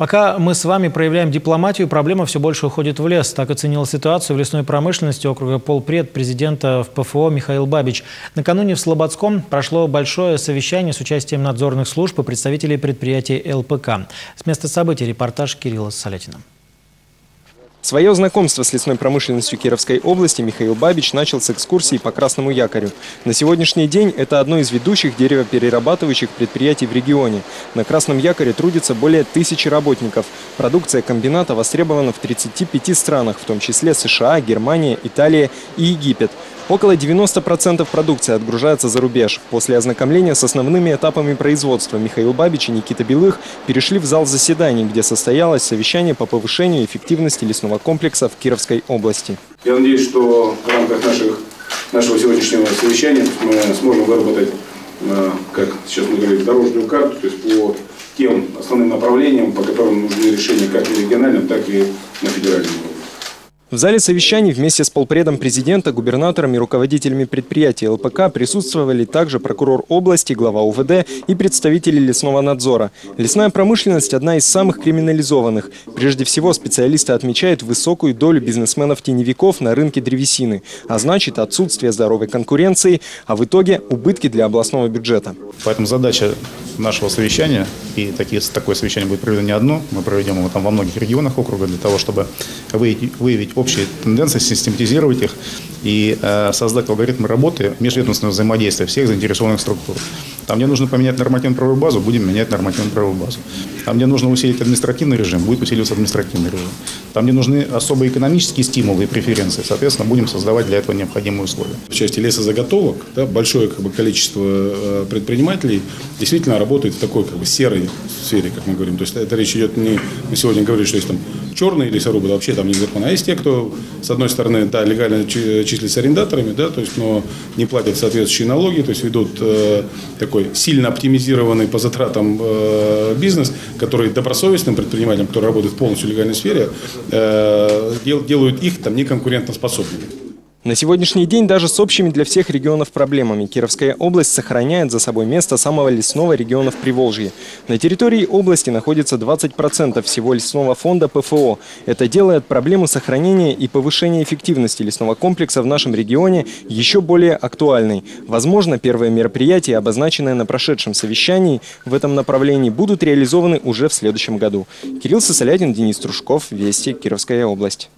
Пока мы с вами проявляем дипломатию, проблема все больше уходит в лес. Так оценил ситуацию в лесной промышленности округа полпред президента в ПФО Михаил Бабич. Накануне в Слободском прошло большое совещание с участием надзорных служб и представителей предприятий ЛПК. С места событий репортаж Кирилла Салятина. Свое знакомство с лесной промышленностью Кировской области Михаил Бабич начал с экскурсии по Красному якорю. На сегодняшний день это одно из ведущих деревоперерабатывающих предприятий в регионе. На Красном якоре трудится более 1000 работников. Продукция комбината востребована в 35 странах, в том числе США, Германия, Италия и Египет. Около 90% продукции отгружается за рубеж. После ознакомления с основными этапами производства Михаил Бабич и Никита Белых перешли в зал заседаний, где состоялось совещание по повышению эффективности лесного комплекса в Кировской области. Я надеюсь, что в рамках нашего сегодняшнего совещания мы сможем выработать, как сейчас мы говорим, дорожную карту, то есть по тем основным направлениям, по которым нужны решения как на региональном, так и на федеральном уровне. В зале совещаний вместе с полпредом президента, губернаторами и руководителями предприятий ЛПК присутствовали также прокурор области, глава УВД и представители лесного надзора. Лесная промышленность – одна из самых криминализованных. Прежде всего, специалисты отмечают высокую долю бизнесменов-теневиков на рынке древесины, а значит отсутствие здоровой конкуренции, а в итоге убытки для областного бюджета. Поэтому задача нашего совещания, и такое совещание будет проведено не одно, мы проведем его там во многих регионах округа для того, чтобы выявить общие тенденции, систематизировать их и создать алгоритмы работы, межведомственного взаимодействия всех заинтересованных структур. Там, где нужно поменять нормативно-правовую базу, будем менять нормативно-правовую базу. Там, где нужно усилить административный режим, будет усиливаться административный режим. Там, где нужны особые экономические стимулы и преференции, соответственно, будем создавать для этого необходимые условия. В части лесозаготовок большое количество предпринимателей действительно работает в такой серой сфере, как мы говорим. То есть это речь идет не… Мы сегодня говорили, что есть там черные лесорубы, да, вообще там не законно. А есть те, кто, с одной стороны, да, легально числятся арендаторами, да, то есть, но не платят соответствующие налоги, то есть ведут такой сильно оптимизированный по затратам бизнес, который добросовестным предпринимателям, которые работают в полностью легальной сфере, делают их там неконкурентоспособными. На сегодняшний день даже с общими для всех регионов проблемами Кировская область сохраняет за собой место самого лесного региона в Приволжье. На территории области находится 20% всего лесного фонда ПФО. Это делает проблему сохранения и повышения эффективности лесного комплекса в нашем регионе еще более актуальной. Возможно, первые мероприятия, обозначенные на прошедшем совещании, в этом направлении будут реализованы уже в следующем году. Кирилл Сослядин, Денис Трушков, Вести, Кировская область.